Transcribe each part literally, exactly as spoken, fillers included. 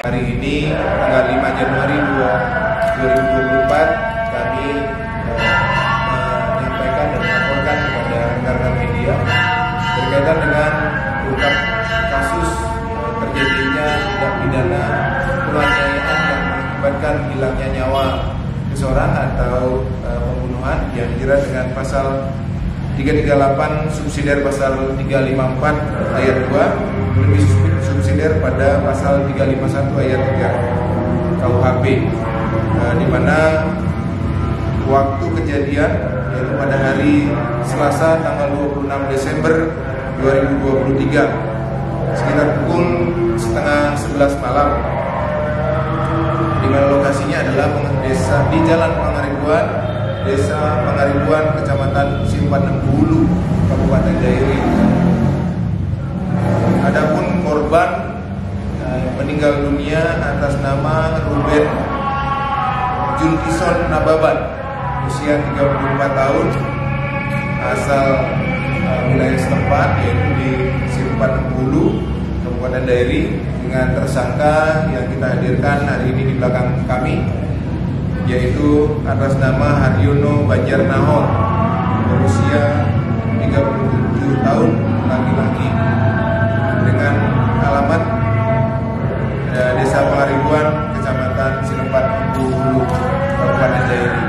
Hari ini tanggal lima Januari dua ribu dua puluh empat kami menyampaikan dan melaporkan kepada rekan-rekan media berkaitan dengan ungkap kasus terjadinya tindak pidana penganiayaan yang mengakibatkan hilangnya nyawa seseorang atau pembunuhan yang dijerat dengan pasal tiga tiga delapan subsidiar pasal tiga lima empat ayat dua lebih subsidiar pada pasal tiga lima satu ayat tiga K U H P, eh, di mana waktu kejadian yaitu pada hari Selasa tanggal dua puluh enam Desember dua ribu dua puluh tiga sekitar pukul setengah sebelas malam, di mana lokasinya adalah desa di Jalan Pangaribuan, Desa Pangaribuan, Kecamatan Simpang Empulu, Kabupaten Dairi. Adapun korban eh, meninggal dunia atas nama Ruben Nababan, usia tiga puluh empat tahun, asal eh, wilayah setempat yaitu di Simpang Empulu, Kabupaten Dairi, dengan tersangka yang kita hadirkan hari ini di belakang kami, yaitu atas nama Haryono Banjarnahor, berusia tiga puluh tujuh tahun, laki-laki, dengan alamat Desa Pelaribuan, Kecamatan Sinempat Hulu, Kabupaten Dairi.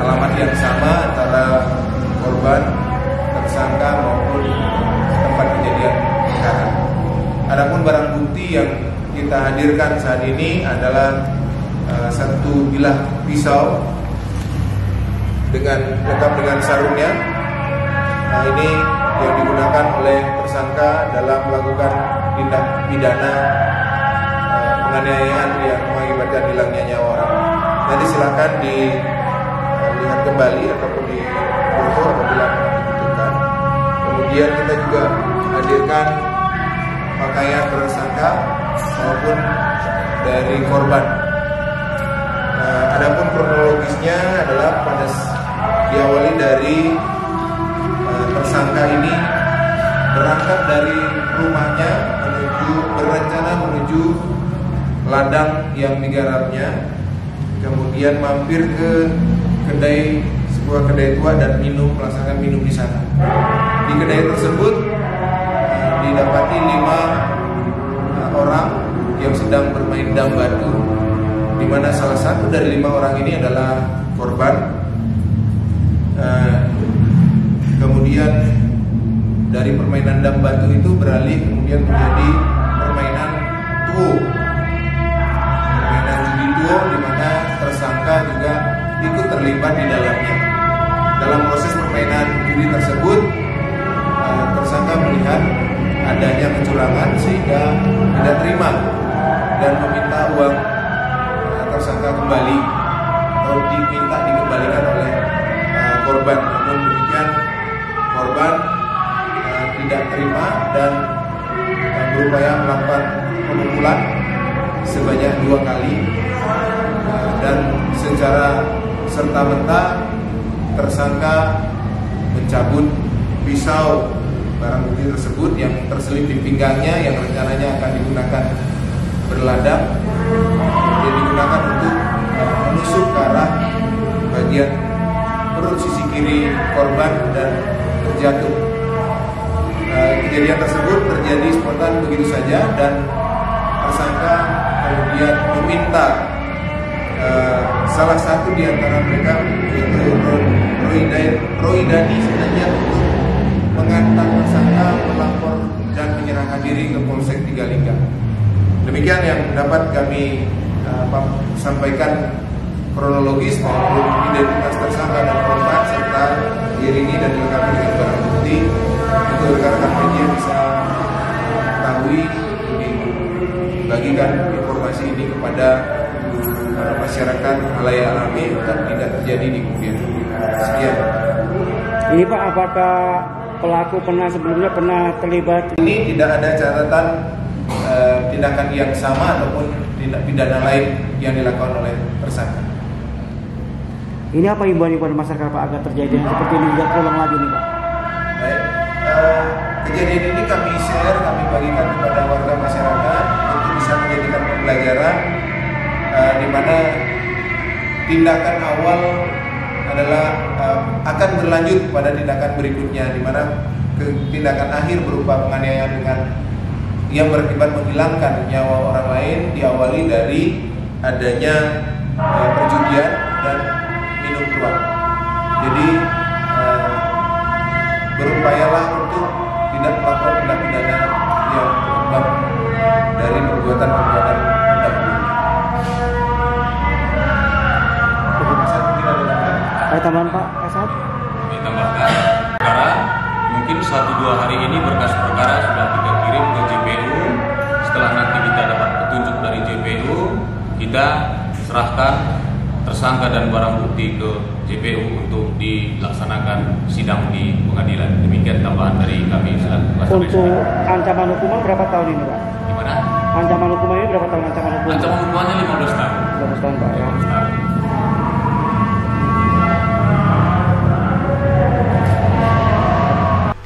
Alamat yang sama antara korban, tersangka maupun tempat kejadian perkara. Adapun barang bukti yang kita hadirkan saat ini adalah satu bilah pisau dengan lengkap dengan sarungnya. Nah, ini yang digunakan oleh tersangka dalam melakukan tindak pidana uh, penganiayaan yang mengakibatkan hilangnya nyawa orang. Nanti silakan dilihat uh, kembali ataupun di foto apabila dibutuhkan. Kemudian kita juga hadirkan pakaian tersangka maupun dari korban. Adapun kronologisnya adalah pada diawali dari uh, tersangka ini berangkat dari rumahnya menuju berencana menuju ladang yang digarapnya, kemudian mampir ke kedai sebuah kedai tua dan minum melaksanakan minum di sana. Di kedai tersebut uh, didapati lima uh, orang yang sedang bermain dam batu, di mana salah satu dari lima orang ini adalah korban. Eh, kemudian dari permainan dam batu itu beralih kemudian menjadi permainan tuwo, permainan judi tuwo, di mana tersangka juga ikut terlibat di dalamnya. Dalam proses permainan judi tersebut, eh, tersangka melihat adanya kecurangan sehingga tidak terima dan meminta uang tersangka kembali atau diminta dikembalikan oleh uh, korban. Namun demikian korban uh, tidak terima dan uh, berupaya melakukan pemukulan sebanyak dua kali uh, dan secara serta-merta tersangka mencabut pisau barang bukti tersebut yang terselip di pinggangnya, yang rencananya akan digunakan berladang. Dia digunakan untuk menusuk ke arah bagian perut sisi kiri korban dan terjatuh. Kejadian tersebut terjadi spontan begitu saja dan tersangka kemudian meminta salah satu di antara mereka yaitu Roydani Setiaji untuk mengantar tersangka melapor dan menyerahkan diri ke Polsek Tiga Lingga. Demikian yang dapat kami uh, sampaikan kronologis maupun identitas tersangka dan korban serta diiringi dan dilengkapi dengan barang bukti untuk rekan-rekan media bisa mengetahui lebih bagikan informasi ini kepada uh, masyarakat halayak ramai dan tidak terjadi di kemudian hari. Sekian. Ini Pak, apakah pelaku pernah sebelumnya pernah terlibat? Ini tidak ada catatan tindakan yang sama ataupun tindak pidana lain yang dilakukan oleh tersangka. Ini apa himbauan kepada masyarakat Pak agar terjadi seperti ini tidak terulang lagi nih Pak? Baik, uh, kejadian ini kami share, kami dibagikan kepada warga masyarakat untuk bisa menjadikan pembelajaran, uh, di mana tindakan awal adalah uh, akan berlanjut pada tindakan berikutnya, di mana tindakan akhir berupa penganiayaan dengan yang berakibat menghilangkan nyawa orang lain diawali dari adanya uh, perjudian dan minum tuak. Jadi uh, berupayalah untuk tidak melakukan tindak pidana yang berkembang dari perbuatan-perbuatan terdahulu. Ada tambahan Pak Kasat? Kami tambahkan, karena mungkin satu dua hari ini berkas perkara sudah kita kirim ke J P U. Setelah nanti kita dapat petunjuk dari J P U, kita serahkan tersangka dan barang bukti ke J P U untuk dilaksanakan sidang di pengadilan. Demikian tambahan dari kami. Untuk ancaman hukuman berapa tahun ini Pak? Gimana? Ancaman hukuman ini berapa tahun? Ancaman hukuman? Ancaman hukumannya lima belas tahun. lima belas tahun Pak ya. lima belas tahun.